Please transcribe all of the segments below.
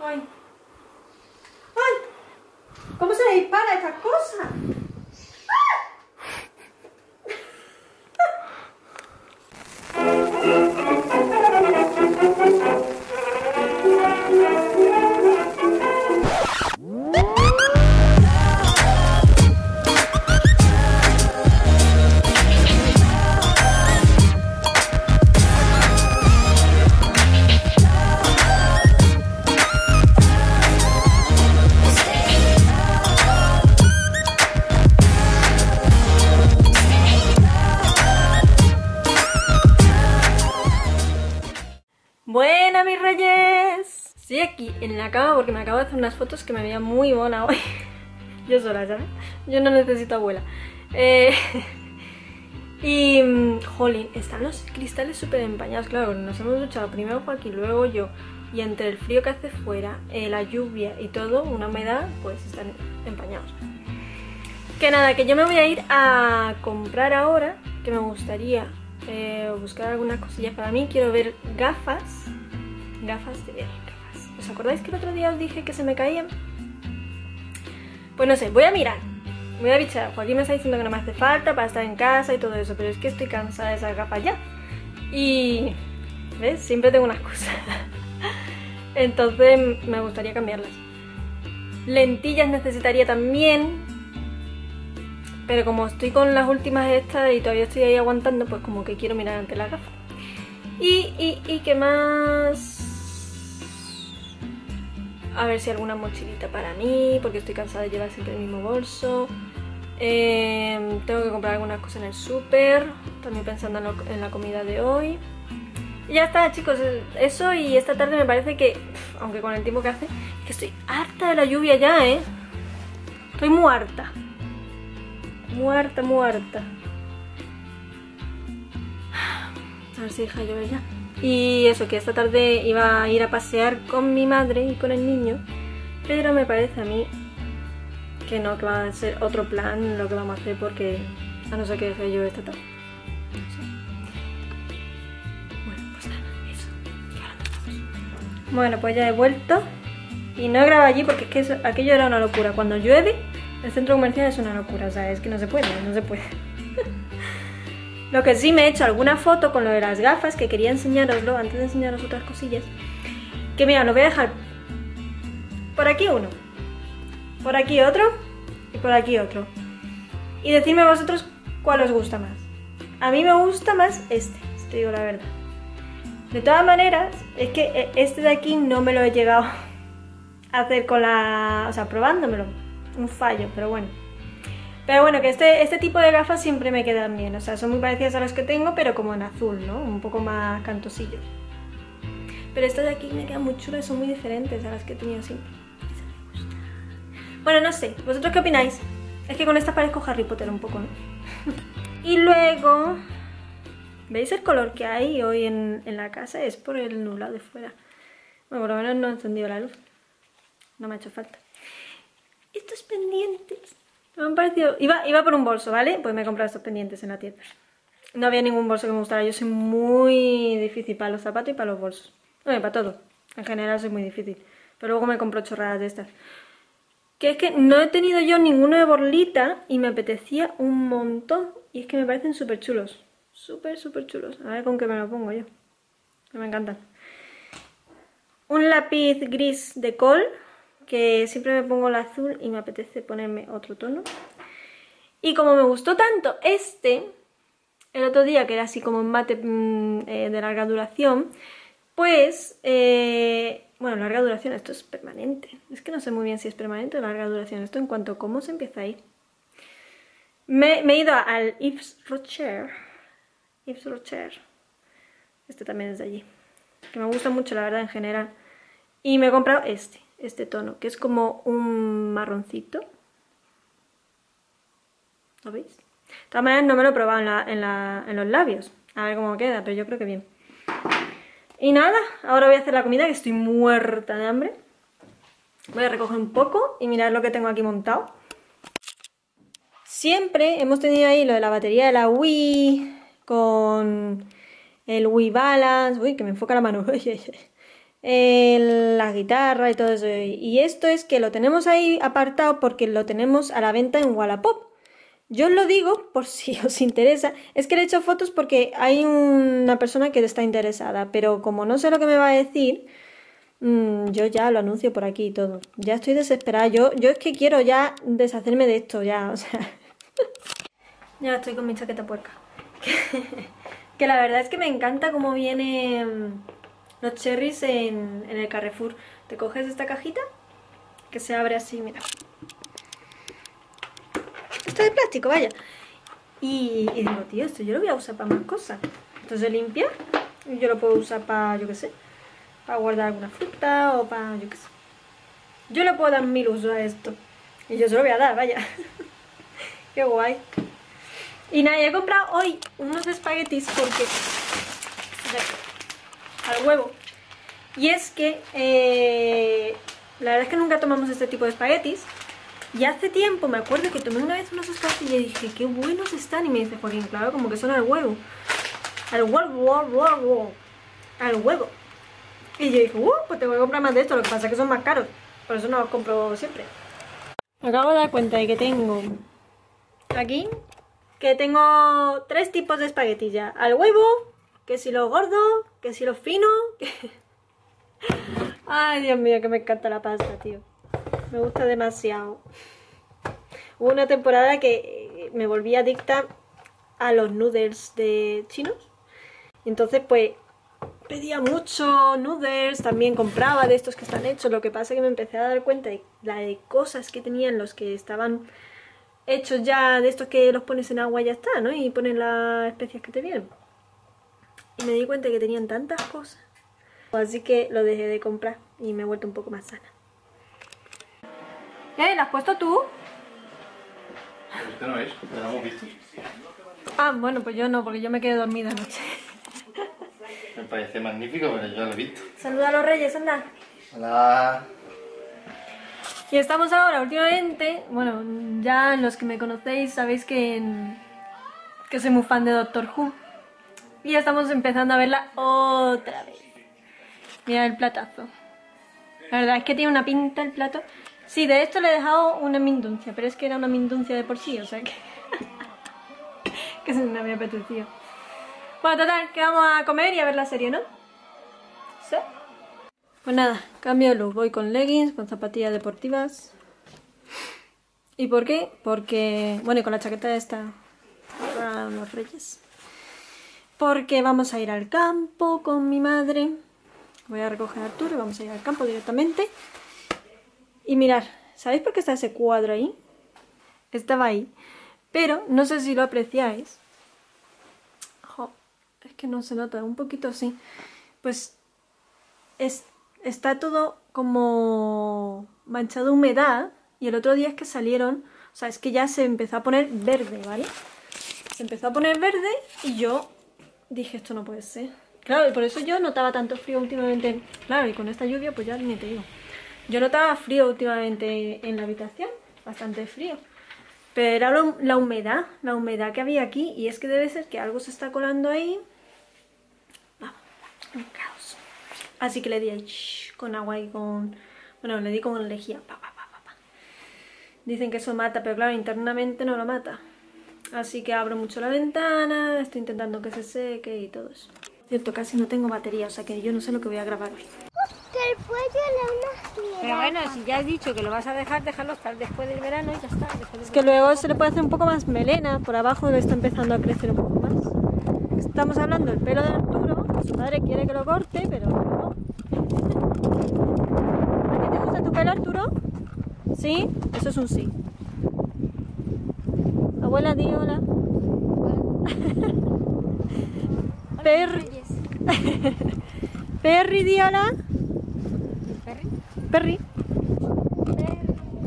¡Ay! ¡Ay! ¿Cómo se le dispara esta cosa? ¡Buena, mis reyes! Estoy aquí en la cama porque me acabo de hacer unas fotos que me veía muy bona hoy. Yo sola, ¿sabes? Yo no necesito abuela. Y... jolín, están los cristales súper empañados. Claro, nos hemos duchado primero Joaquín, luego yo. Y entre el frío que hace fuera, la lluvia y todo, una humedad, pues están empañados. Que nada, que yo me voy a ir a comprar ahora, que me gustaría... buscar algunas cosillas para mí. Quiero ver gafas. Gafas de ver, gafas. ¿Os acordáis que el otro día os dije que se me caían? Pues no sé, voy a mirar. Voy a bichar. Joaquín me está diciendo que no me hace falta para estar en casa y todo eso, pero es que estoy cansada de esas gafas ya. Y... ¿ves? Siempre tengo una excusa. Entonces me gustaría cambiarlas. Lentillas necesitaría también, pero como estoy con las últimas estas y todavía estoy ahí aguantando, pues como que quiero mirar ante las gafas. Y ¿qué más? A ver si alguna mochilita para mí, porque estoy cansada de llevar siempre el mismo bolso. Tengo que comprar algunas cosas en el súper, también pensando en la comida de hoy. Y ya está, chicos, eso. Y esta tarde me parece que, aunque con el tiempo que hace, es que estoy harta de la lluvia ya, ¿eh? Estoy muy harta. Muerta, muerta. A ver si deja llover ya. Y eso, que esta tarde iba a ir a pasear con mi madre y con el niño, pero me parece a mí que no, que va a ser otro plan lo que vamos a hacer, porque a no ser que deje llover esta tarde. Bueno, pues nada, eso. Bueno, pues ya he vuelto. Y no he grabado allí porque es que eso, aquello era una locura. Cuando llueve, el centro comercial es una locura, o sea, es que no se puede, no se puede. Lo que sí me he hecho alguna foto con lo de las gafas, que quería enseñároslo antes de enseñaros otras cosillas. Que mira, lo voy a dejar por aquí uno, por aquí otro y por aquí otro. Y decidme vosotros cuál os gusta más. A mí me gusta más este, si te digo la verdad. De todas maneras, es que este de aquí no me lo he llegado a hacer con la... o sea, probándomelo. Un fallo, pero bueno. Pero bueno, que este tipo de gafas siempre me quedan bien. O sea, son muy parecidas a las que tengo, pero como en azul, ¿no? Un poco más cantosillos. Pero estas de aquí me quedan muy chulas, son muy diferentes a las que he tenido siempre. Esa me gusta. Bueno, no sé, ¿vosotros qué opináis? Es que con estas parezco Harry Potter un poco, ¿no? Y luego... ¿veis el color que hay hoy en la casa? Es por el nublado de fuera. Bueno, por lo menos no he encendido la luz. No me ha hecho falta. Estos pendientes me han parecido... Iba por un bolso, ¿vale? Pues me he comprado estos pendientes en la tienda. No había ningún bolso que me gustara. Yo soy muy difícil para los zapatos y para los bolsos. Bueno, para todo. En general soy muy difícil. Pero luego me compro chorradas de estas. Que es que no he tenido yo ninguno de borlita y me apetecía un montón. Y es que me parecen súper chulos. Súper, súper chulos. A ver con qué me lo pongo yo. Que me encantan. Un lápiz gris de col, que siempre me pongo el azul y me apetece ponerme otro tono. Y como me gustó tanto este, el otro día, que era así como un mate de larga duración, pues, bueno, larga duración, esto es permanente. Es que no sé muy bien si es permanente o larga duración. Esto en cuanto a cómo se empieza a ir. Me he ido al Yves Rocher. Yves Rocher. Este también es de allí. Que me gusta mucho, la verdad, en general. Y me he comprado este. Este tono, que es como un marroncito. ¿Lo veis? De todas maneras no me lo he probado en los labios. A ver cómo queda, pero yo creo que bien. Y nada, ahora voy a hacer la comida, que estoy muerta de hambre. Voy a recoger un poco y mirad lo que tengo aquí montado. Siempre hemos tenido ahí lo de la batería de la Wii, con el Wii Balance. Uy, que me enfoca la mano. la guitarra y todo eso. Y esto es que lo tenemos ahí apartado porque lo tenemos a la venta en Wallapop. Yo os lo digo por si os interesa. Es que le he hecho fotos porque hay una persona que está interesada, pero como no sé lo que me va a decir, yo ya lo anuncio por aquí y todo. Ya estoy desesperada. Yo es que quiero ya deshacerme de esto, ya, o sea. Ya estoy con mi chaqueta puerca. Que la verdad es que me encanta cómo vienen los cherries en el Carrefour. Te coges esta cajita que se abre así, mira. Esto de plástico, vaya. Y digo, tío, esto yo lo voy a usar para más cosas. Entonces limpia y yo lo puedo usar para, yo qué sé, para guardar alguna fruta o para, yo qué sé. Yo le puedo dar 1000 usos a esto. Y yo se lo voy a dar, vaya. Qué guay. Y nada, he comprado hoy unos espaguetis porque... al huevo. Y es que... la verdad es que nunca tomamos este tipo de espaguetis. Y hace tiempo me acuerdo que tomé una vez unos espaguetis y dije, qué buenos están. Y me dice Joaquín, claro, como que son al huevo. Al huevo. Al huevo. Y yo dije, pues te voy a comprar más de esto. Lo que pasa es que son más caros. Por eso no los compro siempre. Me acabo de dar cuenta de que tengo... aquí... que tengo 3 tipos de espaguetis ya. Al huevo, que si lo gordo, que si lo fino. Que... ay, Dios mío, que me encanta la pasta, tío. Me gusta demasiado. Hubo una temporada que me volví adicta a los noodles de chinos. Entonces, pues, pedía mucho noodles. También compraba de estos que están hechos. Lo que pasa es que me empecé a dar cuenta de la de cosas que tenían los que estaban... hechos ya de estos que los pones en agua y ya está, ¿no? Y pones las especias que te vienen. Y me di cuenta que tenían tantas cosas. Así que lo dejé de comprar y me he vuelto un poco más sana. ¿La has puesto tú? Este no es, ¿te lo hemos visto? Ah, bueno, pues yo no, porque yo me quedé dormida anoche. Me parece magnífico, pero yo lo he visto. Saluda a los reyes, anda. Hola. Y estamos ahora, últimamente, bueno, ya los que me conocéis sabéis que soy muy fan de Doctor Who. Y ya estamos empezando a verla otra vez. Mirad el platazo. La verdad es que tiene una pinta el plato. Sí, de esto le he dejado una minduncia, pero es que era una minduncia de por sí, o sea que... que se me había apetecido. Bueno, total, que vamos a comer y a ver la serie, ¿no? ¿Sí? Pues nada, cambio de look, voy con leggings, con zapatillas deportivas. ¿Y por qué? Porque... bueno, y con la chaqueta esta para los reyes. Porque vamos a ir al campo con mi madre. Voy a recoger a Arturo y vamos a ir al campo directamente. Y mirad, ¿sabéis por qué está ese cuadro ahí? Estaba ahí, pero no sé si lo apreciáis. Jo, es que no se nota, un poquito así. Pues... está todo como manchado de humedad y el otro día es que salieron, o sea, es que ya se empezó a poner verde, ¿vale? Se empezó a poner verde y yo dije, esto no puede ser. Claro, y por eso yo notaba tanto frío últimamente, claro, y con esta lluvia pues ya ni te digo. Yo notaba frío últimamente en la habitación, bastante frío, pero era la humedad que había aquí y es que debe ser que algo se está colando ahí. Vamos, un caos. Así que le di ahí, shh, con agua y con... bueno, le di con lejía. Pa, pa, pa, pa, pa. Dicen que eso mata, pero claro, internamente no lo mata. Así que abro mucho la ventana, estoy intentando que se seque y todo eso. Cierto, casi no tengo batería, o sea que yo no sé lo que voy a grabar hoy. Pero bueno, si ya has dicho que lo vas a dejar, déjalo estar después del verano y ya está. Es que luego se le puede hacer un poco más melena, por abajo le está empezando a crecer un poco más. Estamos hablando del pelo de Arturo, su madre quiere que lo corte, pero... ¿a ti te gusta tu pelo, Arturo? ¿Sí? Eso es un sí. Abuela, di hola. Hola. Perry, di hola. Perry.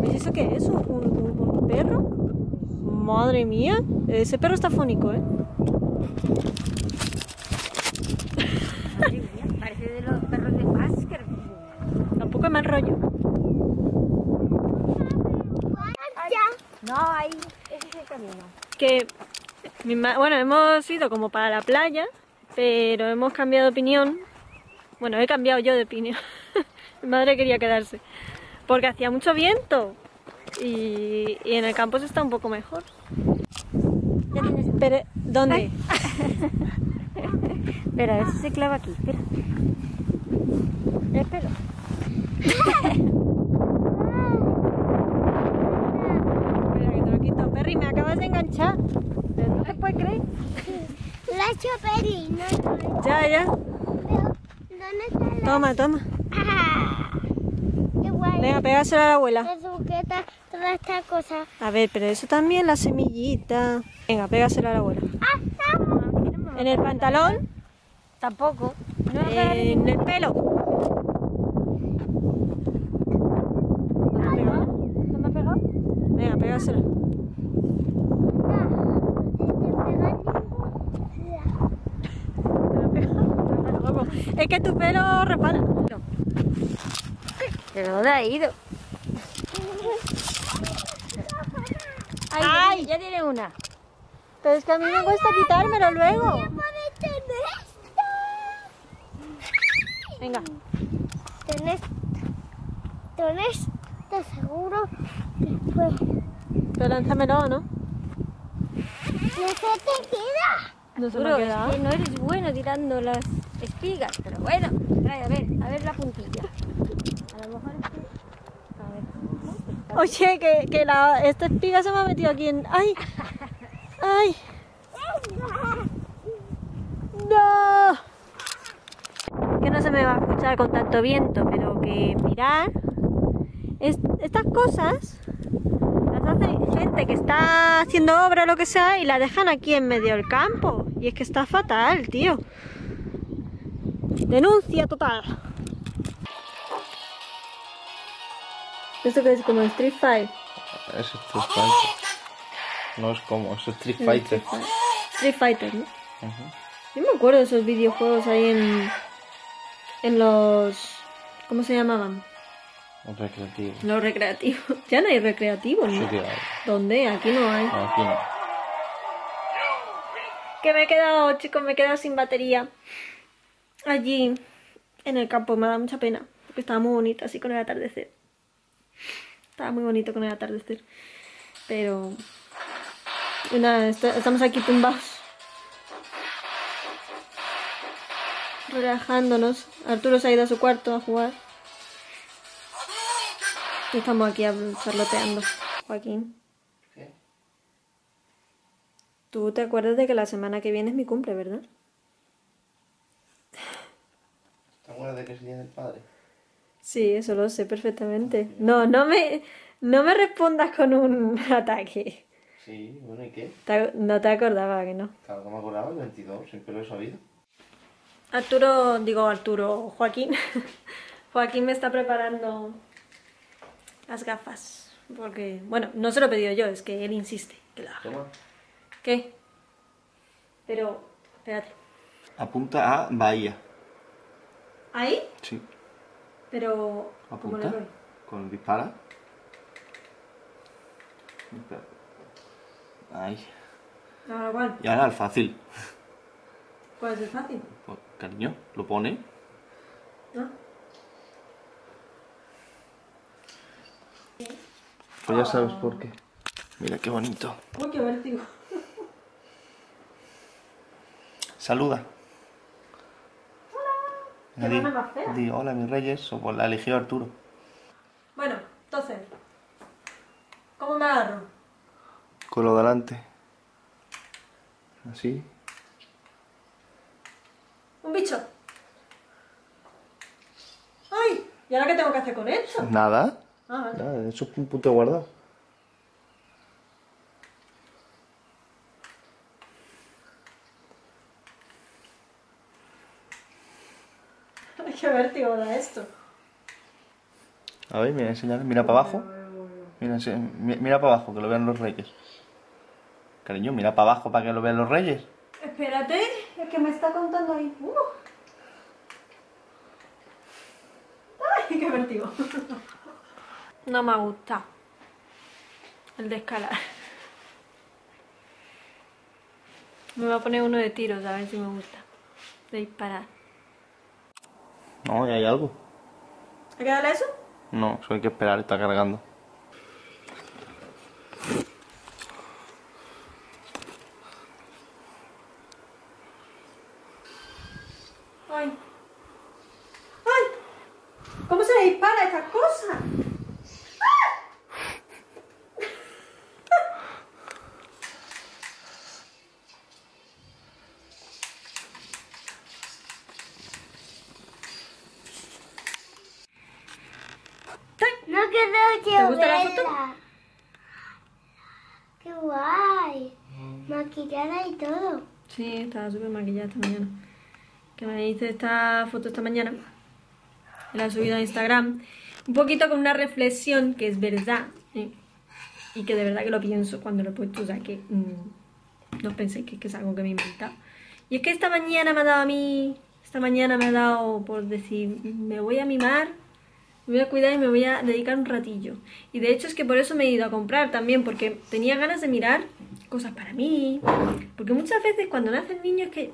¿Ves eso qué es? ¿Un perro? Madre mía. Ese perro está fónico, ¿eh? Mal rollo. No, ahí ese es el camino. Que, bueno, hemos ido como para la playa, pero hemos cambiado de opinión Bueno, he cambiado yo de opinión. Mi madre quería quedarse porque hacía mucho viento y en el campo se está un poco mejor. Pero, ¿dónde? Espera, a ver si se clava aquí. Espera. El pelo. Espera, que te lo quito. Perry, me acabas de enganchar. ¿No te puedes creer? La ha hecho Perry. No. Ya, ya. Pero, ¿dónde está la... Toma, toma. Ah, qué guay. Venga, pégasela a la abuela. La suqueta, toda esta cosa. A ver, pero eso también, la semillita. Venga, pégasela a la abuela. Ah, no. En el pantalón. Tampoco. No, en el pelo. ¿No me pegó? ¿No me pegó? Venga, pégasela. Es que tu pelo repara. Pero no te ha ido. Ay, ay, ya tiene una. Pero es que a mí me cuesta quitármelo luego. Venga. Tenés, te seguro después. Pero lánzamelo, ¿no? No se te queda. No se me queda. Es que no eres bueno tirando las espigas, pero bueno. A ver la puntilla. A lo mejor es que... A ver. Oye, que esta espiga se me ha metido aquí en... ¡Ay! ¡Ay! ¡No! Que no se me va a escuchar con tanto viento, pero que mirar estas cosas las hace gente que está haciendo obra o lo que sea y la dejan aquí en medio del campo, y es que está fatal, tío. Denuncia total. ¿Esto que es como Street Fighter? Es Street Fighter. No es como, es Street Fighter. Street Fighter, ¿no? Uh-huh. Yo me acuerdo de esos videojuegos ahí en los... ¿Cómo se llamaban? Los recreativos. Los recreativos. Ya no hay recreativos, ¿no? Sí que hay. ¿Dónde? Aquí no hay. No, aquí no. Que me he quedado, chicos, me he quedado sin batería. Allí, en el campo, me da mucha pena. Porque estaba muy bonito así con el atardecer. Estaba muy bonito con el atardecer. Pero... Y nada, estamos aquí tumbados, relajándonos. Arturo se ha ido a su cuarto a jugar y estamos aquí charloteando. Joaquín, ¿qué? Tú te acuerdas de que la semana que viene es mi cumple, ¿verdad? ¿Te acuerdas de que es el día del padre? Sí, eso lo sé perfectamente. No, no me respondas con un ataque. Sí, bueno, ¿y qué? No te acordaba que no. Claro, no me acordaba, el 22, siempre lo he sabido. Joaquín. Joaquín me está preparando las gafas. Porque, bueno, no se lo he pedido yo, es que él insiste que la haga. Toma. ¿Qué? Pero, espérate. Apunta a Bahía. ¿Ahí? Sí. Pero, ¿cómo le doy? Con dispara. Ahí. Ahora, ¿cuál? Y ahora el fácil. ¿Cuál es el fácil? Pues, cariño, lo pone. ¿No? Pues ya sabes por qué. Mira qué bonito. Uy, qué vértigo. Saluda. Hola. Qué más fea. Di hola, mis reyes, o por la eligió Arturo. Bueno, entonces, ¿cómo me agarro? Con lo delante. Así. Un bicho. ¡Ay! ¿Y ahora qué tengo que hacer con esto? Nada. Ah, vale. Nada, eso es un punto de guardado. Hay que ver, tío, da esto. A ver, mira, enseñale. Mira para abajo. Mira para abajo, que lo vean los reyes. Cariño, mira para abajo para que lo vean los reyes. Espérate, es que me está contando ahí. ¡Ay, qué vertigo! No me gusta el de escalar. Me voy a poner uno de tiros, a ver si me gusta. De disparar. No, ya hay algo. ¿Hay que darle eso? No, solo hay que esperar, está cargando. Ay. Ay. ¿Cómo se dispara esta cosa? ¿Te gusta la foto? ¡Qué guay! Maquillada y todo. Sí, estaba súper maquillada esta mañana. Que me hice esta foto esta mañana. La he subido a Instagram. Un poquito con una reflexión que es verdad. Y que de verdad que lo pienso cuando lo he puesto. O sea que no penséis que es algo que me he inventado. Y es que esta mañana me ha dado a mí... Esta mañana me ha dado por decir... Me voy a mimar. Me voy a cuidar y me voy a dedicar un ratillo. Y de hecho es que por eso me he ido a comprar también, porque tenía ganas de mirar cosas para mí. Porque muchas veces cuando nace el niño es que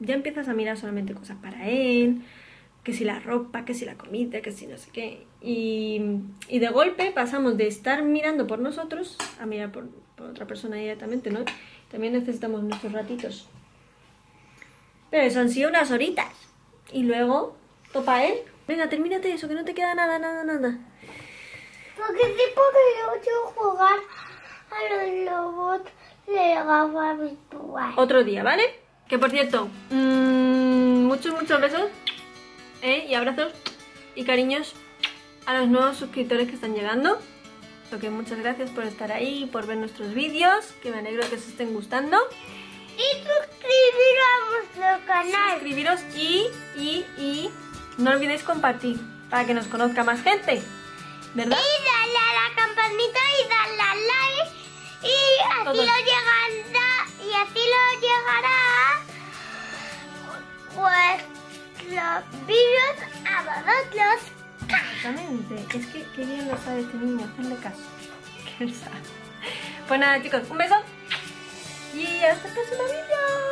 ya empiezas a mirar solamente cosas para él. Que si la ropa, que si la comida, que si no sé qué. Y de golpe pasamos de estar mirando por nosotros a mirar por otra persona directamente, ¿no? También necesitamos nuestros ratitos. Pero eso han sido unas horitas. Y luego topa él. Venga, termínate eso, que no te queda nada, nada, nada. Porque sí, porque yo quiero jugar a los robots de gafa virtual. Otro día, ¿vale? Que por cierto, muchos, muchos besos, y abrazos y cariños a los nuevos suscriptores que están llegando. Lo que muchas gracias por estar ahí, por ver nuestros vídeos, que me alegro que se estén gustando. Y suscribiros a nuestro canal. Suscribiros y... No olvidéis compartir para que nos conozca más gente, ¿verdad? Y dale a la campanita y dale a like y así lo llegará vuestros vídeos a vosotros. Exactamente, es que qué bien lo sabe este niño, hazle caso. Pues nada chicos, un beso y hasta el próximo vídeo.